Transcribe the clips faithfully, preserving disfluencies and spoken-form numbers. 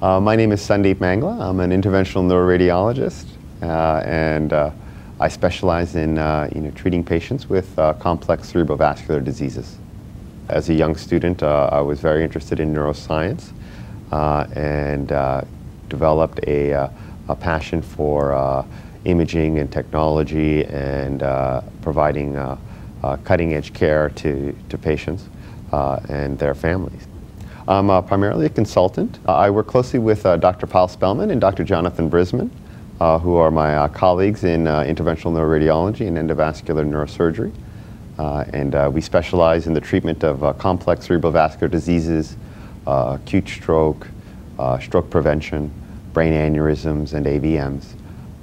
Uh, my name is Sundeep Mangla. I'm an interventional neuroradiologist, uh, and uh, I specialize in uh, you know, treating patients with uh, complex cerebrovascular diseases. As a young student, uh, I was very interested in neuroscience uh, and uh, developed a, uh, a passion for uh, imaging and technology and uh, providing uh, uh, cutting-edge care to, to patients uh, and their families. I'm uh, primarily a consultant. Uh, I work closely with uh, Doctor Paul Spellman and Doctor Jonathan Brisman, uh, who are my uh, colleagues in uh, interventional neuroradiology and endovascular neurosurgery. Uh, and uh, we specialize in the treatment of uh, complex cerebrovascular diseases, uh, acute stroke, uh, stroke prevention, brain aneurysms, and A V Ms,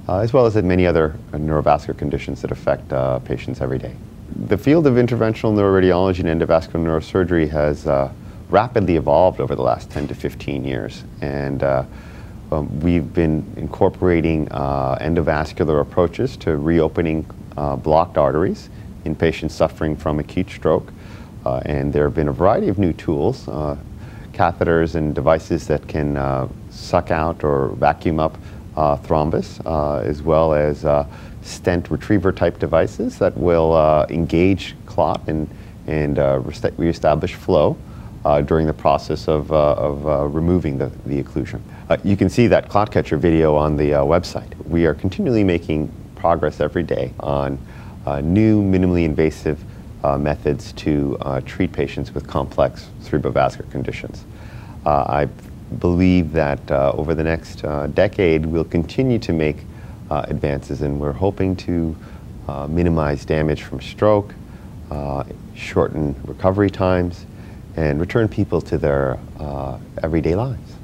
uh, as well as in many other uh, neurovascular conditions that affect uh, patients every day. The field of interventional neuroradiology and endovascular neurosurgery has uh, rapidly evolved over the last ten to fifteen years, and uh, um, we've been incorporating uh, endovascular approaches to reopening uh, blocked arteries in patients suffering from acute stroke, uh, and there have been a variety of new tools, uh, catheters and devices that can uh, suck out or vacuum up uh, thrombus, uh, as well as uh, stent retriever type devices that will uh, engage clot and, and uh, reestablish flow Uh, during the process of, uh, of uh, removing the, the occlusion. Uh, you can see that clot catcher video on the uh, website. We are continually making progress every day on uh, new minimally invasive uh, methods to uh, treat patients with complex cerebrovascular conditions. Uh, I believe that uh, over the next uh, decade we'll continue to make uh, advances, and we're hoping to uh, minimize damage from stroke, uh, shorten recovery times, and return people to their uh, everyday lives.